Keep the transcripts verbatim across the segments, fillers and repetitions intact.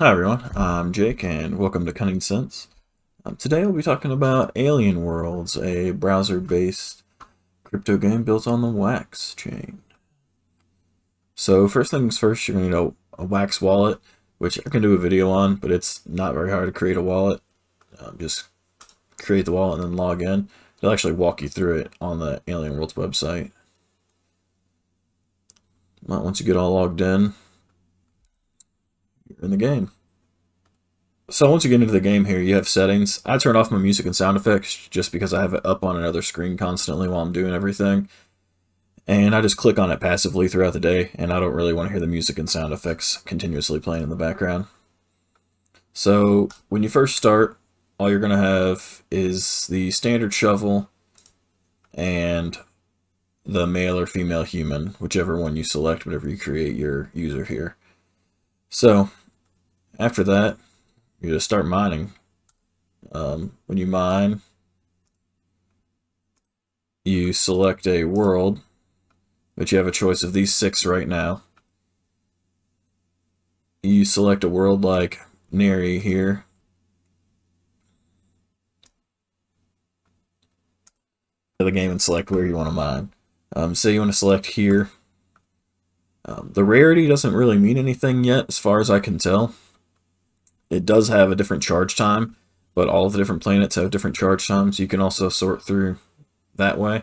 Hi everyone, I'm Jake and welcome to Cunning Sense. Um, today we'll be talking about Alien Worlds, a browser-based crypto game built on the Wax chain. So first things first, you're going to need a, a Wax wallet, which I can do a video on, but it's not very hard to create a wallet. Um, just create the wallet and then log in. It'll actually walk you through it on the Alien Worlds website. Well, once you get all logged in, in the game. So once you get into the game here, you have settings. I turn off my music and sound effects just because I have it up on another screen constantly while I'm doing everything. And I just click on it passively throughout the day, and I don't really want to hear the music and sound effects continuously playing in the background. So when you first start, all you're going to have is the standard shovel and the male or female human, whichever one you select whenever you create your user here. So after that, you just start mining. Um, when you mine, you select a world, but you have a choice of these six right now. You select a world like Neri here. The game and select where you want to mine. Um, say you want to select here. Um, the rarity doesn't really mean anything yet, as far as I can tell. It does have a different charge time, but all of the different planets have different charge times. You can also sort through that way.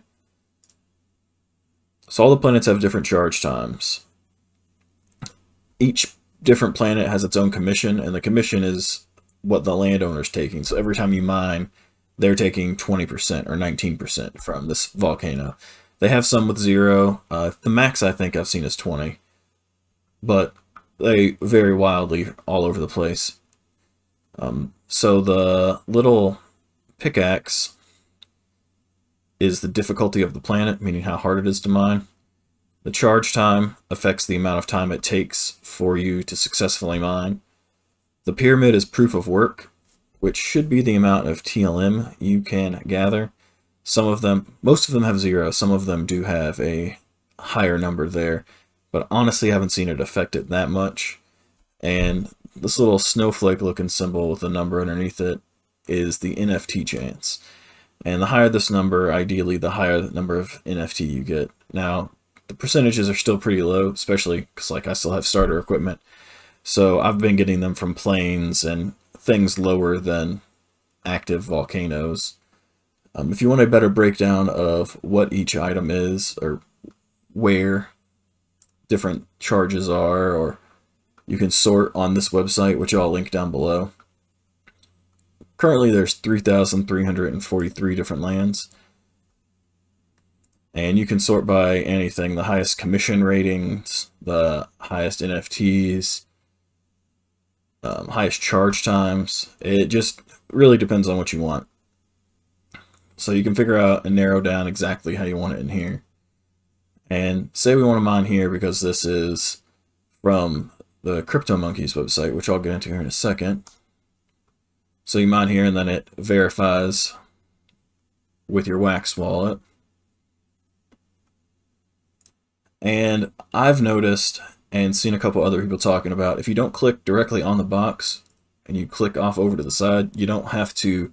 So all the planets have different charge times. Each different planet has its own commission, and the commission is what the landowner's taking. So every time you mine, they're taking twenty percent or nineteen percent from this volcano. They have some with zero. Uh, the max I think I've seen is twenty, but they vary wildly all over the place. Um, so the little pickaxe is the difficulty of the planet, meaning how hard it is to mine. The charge time affects the amount of time it takes for you to successfully mine. The pyramid is proof of work, which should be the amount of T L M you can gather. Some of them, most of them have zero. Some of them do have a higher number there, but honestly I haven't seen it affect it that much. And this little snowflake looking symbol with a number underneath it is the N F T chance. And the higher this number, ideally the higher the number of N F T you get. Now, the percentages are still pretty low, especially because like I still have starter equipment. So I've been getting them from planes and things lower than active volcanoes. Um, if you want a better breakdown of what each item is or where different charges are, or you can sort on this website, which I'll link down below. Currently there's three thousand three hundred forty-three different lands, and you can sort by anything, the highest commission ratings, the highest N F Ts, um, highest charge times. It just really depends on what you want. So you can figure out and narrow down exactly how you want it in here. And say we want to mine here because this is from the Crypto Monkeys website, which I'll get into here in a second. So you mine here and then it verifies with your Wax wallet. And I've noticed and seen a couple other people talking about, if you don't click directly on the box and you click off over to the side, you don't have to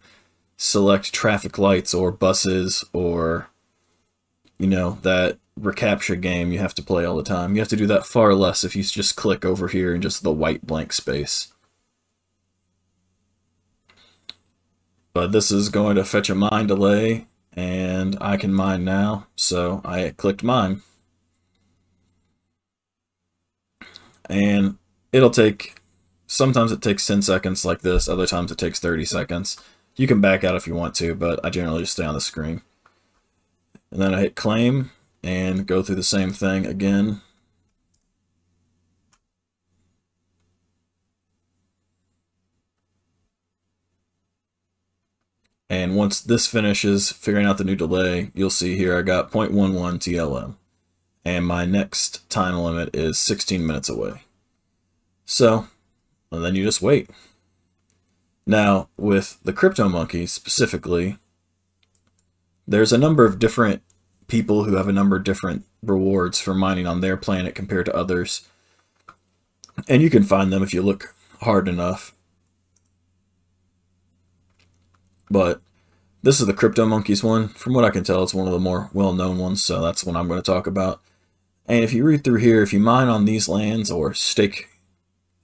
select traffic lights or buses or, you know, that recapture game you have to play all the time. You have to do that far less if you just click over here in just the white blank space. But this is going to fetch a mine delay, and I can mine now, so I clicked mine. And it'll take, sometimes it takes ten seconds like this, other times it takes thirty seconds. You can back out if you want to, but I generally just stay on the screen. And then I hit claim and go through the same thing again. And once this finishes figuring out the new delay, you'll see here I got zero point one one T L M. And my next time limit is sixteen minutes away. So, and then you just wait. Now, with the Crypto Monkey specifically, there's a number of different people who have a number of different rewards for mining on their planet compared to others. And you can find them if you look hard enough. But this is the Crypto Monkeys one. From what I can tell, it's one of the more well-known ones, so that's what I'm going to talk about. And if you read through here, if you mine on these lands or stake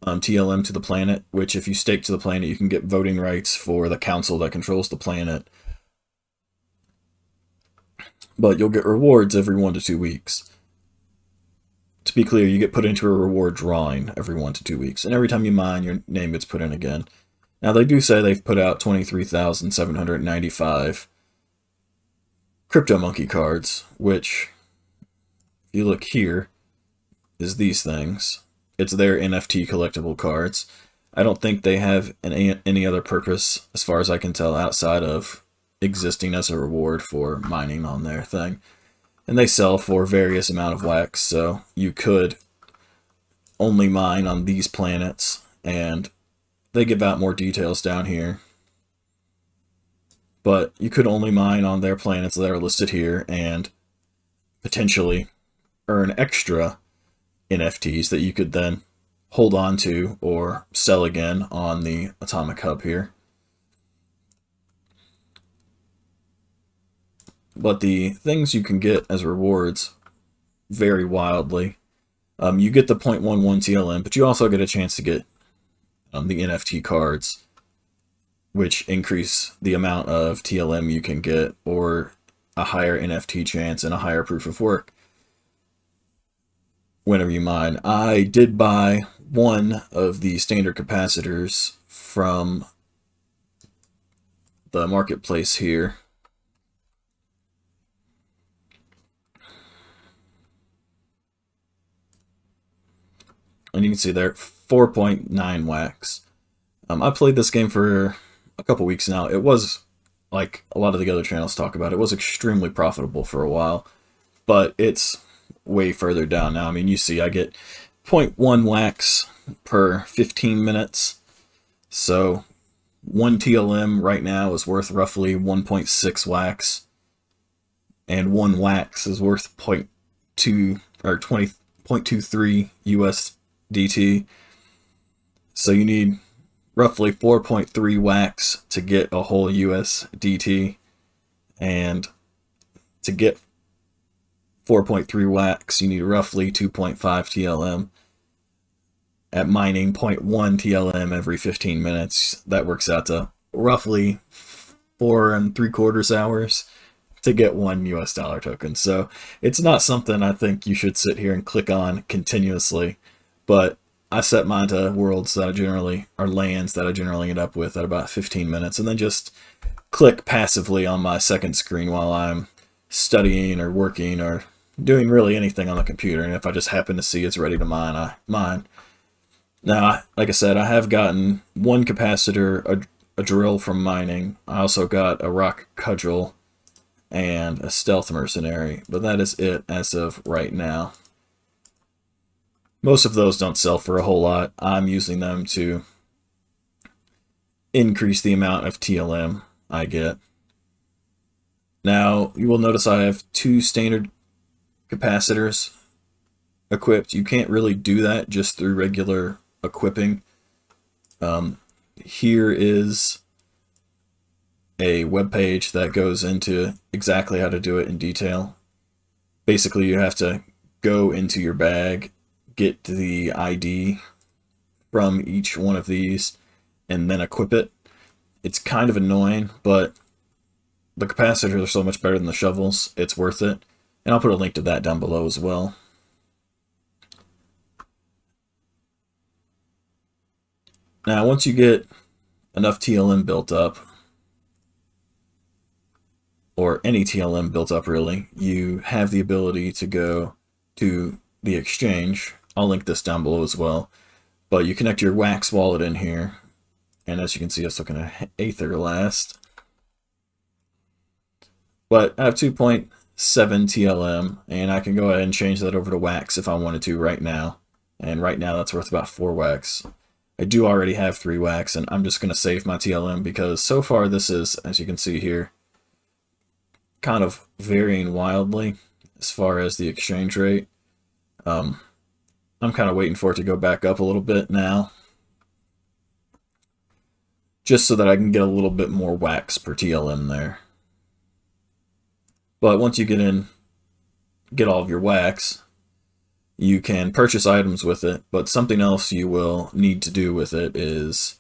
um, T L M to the planet, which if you stake to the planet, you can get voting rights for the council that controls the planet. But you'll get rewards every one to two weeks. To be clear, you get put into a reward drawing every one to two weeks. And every time you mine, your name gets put in again. Now, they do say they've put out twenty-three thousand seven hundred ninety-five Crypto Monkey cards, which, if you look here, is these things. It's their N F T collectible cards. I don't think they have an, any other purpose, as far as I can tell, outside of existing as a reward for mining on their thing. And they sell for various amount of wax, so you could only mine on these planets, and they give out more details down here. But you could only mine on their planets that are listed here and potentially earn extra N F Ts that you could then hold on to or sell again on the Atomic Hub here. But the things you can get as rewards vary wildly. Um, you get the zero point one one T L M, but you also get a chance to get um, the N F T cards, which increase the amount of T L M you can get, or a higher N F T chance and a higher proof of work whenever you mine. I did buy one of the standard capacitors from the marketplace here. And you can see there, four point nine wax. Um, I played this game for a couple weeks now. It was, like a lot of the other channels talk about, it was extremely profitable for a while. But it's way further down now. I mean, you see I get zero point one wax per fifteen minutes. So one T L M right now is worth roughly one point six wax. And one wax is worth zero point two or twenty point two three U S D. D T. So you need roughly four point three wax to get a whole U S D T, and to get four point three wax you need roughly two point five T L M. At mining zero point one T L M every fifteen minutes, that works out to roughly four and three quarters hours to get one U S dollar token. So it's not something I think you should sit here and click on continuously. But I set mine to worlds that I generally, or lands that I generally end up with at about fifteen minutes, and then just click passively on my second screen while I'm studying or working or doing really anything on the computer. And if I just happen to see it's ready to mine, I mine. Now, like I said, I have gotten one capacitor, a, a drill from mining. I also got a rock cudgel and a stealth mercenary, but that is it as of right now. Most of those don't sell for a whole lot. I'm using them to increase the amount of T L M I get. Now, you will notice I have two standard capacitors equipped. You can't really do that just through regular equipping. Um, here is a web page that goes into exactly how to do it in detail. Basically, you have to go into your bag, get the I D from each one of these, and then equip it. It's kind of annoying, but the capacitors are so much better than the shovels, it's worth it. And I'll put a link to that down below as well. Now, once you get enough T L M built up, or any T L M built up really, you have the ability to go to the exchange. I'll link this down below as well. But you connect your Wax wallet in here, and as you can see, it's looking at Aether last. But I have two point seven T L M, and I can go ahead and change that over to Wax if I wanted to right now. And right now, that's worth about four Wax. I do already have three Wax, and I'm just going to save my T L M because so far this is, as you can see here, kind of varying wildly as far as the exchange rate. Um, I'm kind of waiting for it to go back up a little bit now. just so that I can get a little bit more wax per T L M there. But once you get in, get all of your wax, you can purchase items with it, but something else you will need to do with it is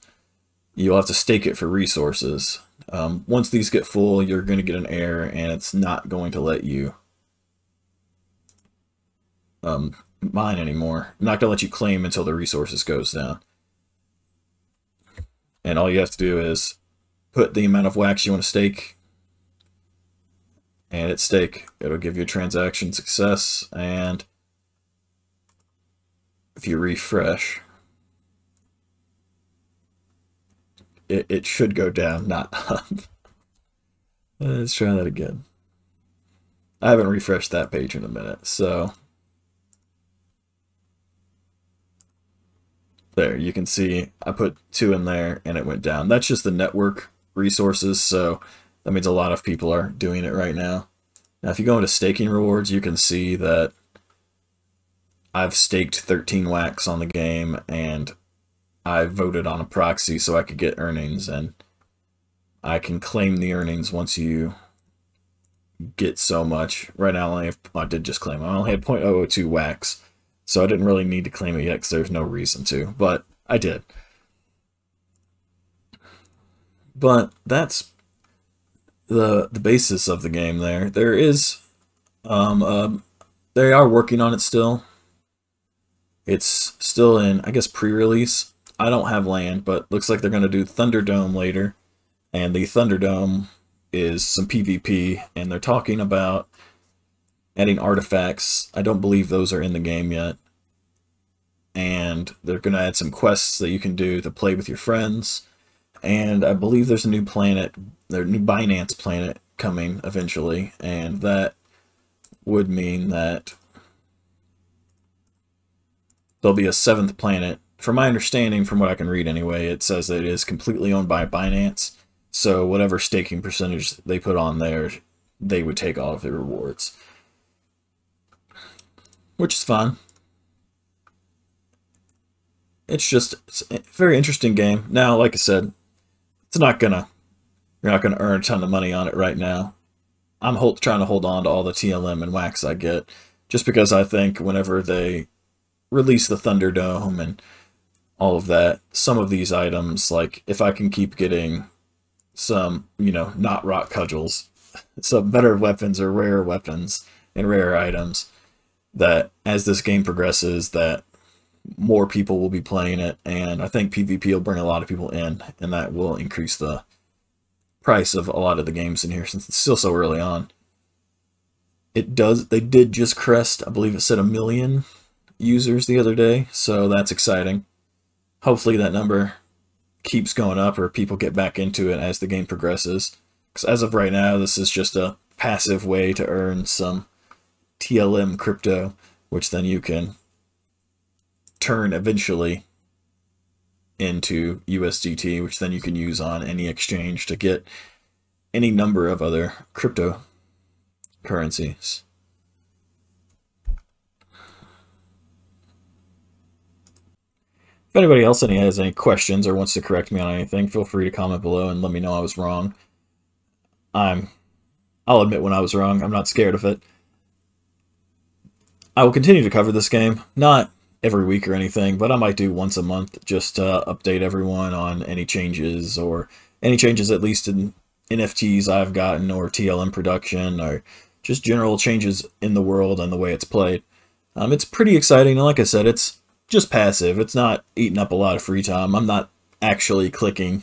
you'll have to stake it for resources. Um, once these get full, you're going to get an error, and it's not going to let you um, mine anymore. Not going to let you claim until the resources goes down. And all you have to do is put the amount of wax you want to stake, and at stake. It'll give you a transaction success, and if you refresh, it, it should go down, not up. Let's try that again. I haven't refreshed that page in a minute, so there, you can see I put two in there and it went down. That's just the network resources, so that means a lot of people are doing it right now. Now, if you go into staking rewards, you can see that I've staked thirteen wax on the game, and I voted on a proxy so I could get earnings, and I can claim the earnings once you get so much. Right now, I, only have, I did just claim. I only had zero point zero zero two wax, so I didn't really need to claim it yet because there's no reason to, but I did. But that's the the basis of the game there. There is, um, uh, they are working on it still. It's still in, I guess, pre-release. I don't have land, but looks like they're going to do Thunderdome later. And the Thunderdome is some PvP, and they're talking about adding artifacts. I don't believe those are in the game yet. And they're going to add some quests that you can do to play with your friends. And I believe there's a new planet, there's a new Binance planet coming eventually. And that would mean that there'll be a seventh planet. From my understanding, from what I can read anyway, it says that it is completely owned by Binance. So whatever staking percentage they put on there, they would take all of the rewards, which is fun. It's just it's a very interesting game. Now, like I said, it's not gonna you're not gonna earn a ton of money on it right now. I'm hold, trying to hold on to all the T L M and wax I get, just because I think whenever they release the Thunderdome and all of that, some of these items, like if I can keep getting some, you know, not rock cudgels, some better weapons or rare weapons and rare items, that as this game progresses, that more people will be playing it. And I think PvP will bring a lot of people in, and that will increase the price of a lot of the games in here since it's still so early on. It does, they did just crest, I believe it said a million users the other day, so that's exciting. Hopefully that number keeps going up, or people get back into it as the game progresses, because as of right now, this is just a passive way to earn some T L M crypto, which then you can turn eventually into U S D T, which then you can use on any exchange to get any number of other crypto currencies. If anybody else any has any questions or wants to correct me on anything, feel free to comment below and let me know I was wrong. I'm, I'll admit when I was wrong. I'm not scared of it. I will continue to cover this game, not every week or anything, but I might do once a month just to update everyone on any changes, or any changes at least in N F Ts I've gotten, or T L M production, or just general changes in the world and the way it's played. Um, it's pretty exciting, and like I said, it's just passive. It's not eating up a lot of free time. I'm not actually clicking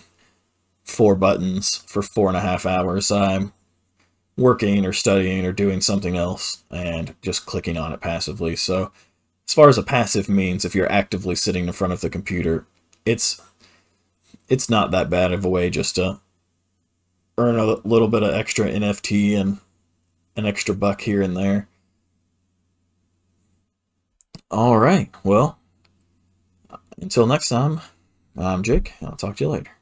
four buttons for four and a half hours. I'm working or studying or doing something else and just clicking on it passively. So as far as a passive means, if you're actively sitting in front of the computer, it's it's not that bad of a way just to earn a little bit of extra N F T and an extra buck here and there. All right, well, until next time, I'm Jake, and I'll talk to you later.